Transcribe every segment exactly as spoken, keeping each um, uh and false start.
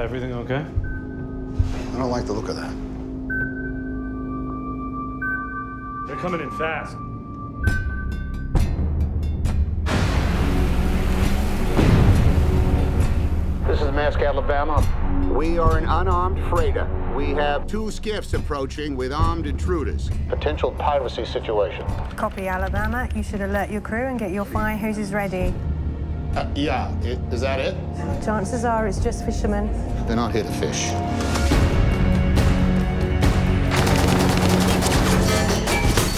Everything okay? I don't like the look of that. They're coming in fast. This is Mask, Alabama. We are an unarmed freighter. We have two skiffs approaching with armed intruders. Potential piracy situation. Copy, Alabama. You should alert your crew and get your fire hoses ready. Uh, yeah, it, is that it? Chances are it's just fishermen. They're not here to fish.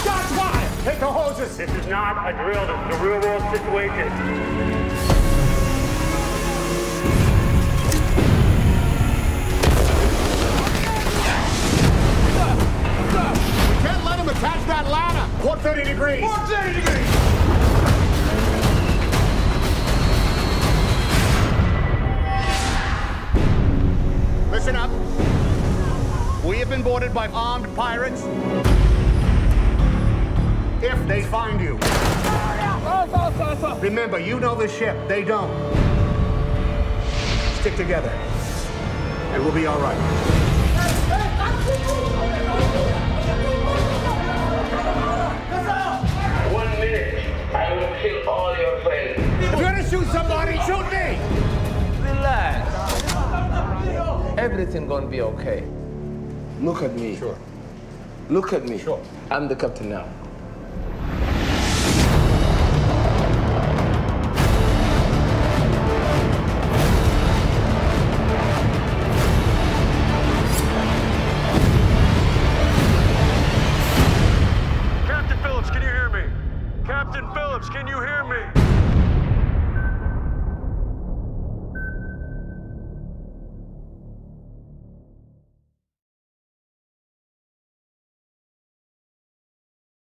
Shots fired! Take the hoses! This is not a drill. This is a real-world situation. Catch that ladder! one thirty degrees! one thirty degrees! Listen up. We have been boarded by armed pirates. If they find you. Remember, you know the ship. They don't. Stick together. And we'll be all right. I will kill all your friends. If you're gonna shoot somebody, shoot me! Relax. Everything gonna be okay. Look at me. Sure. Look at me. Sure. I'm the captain now. Captain Phillips, can you hear me?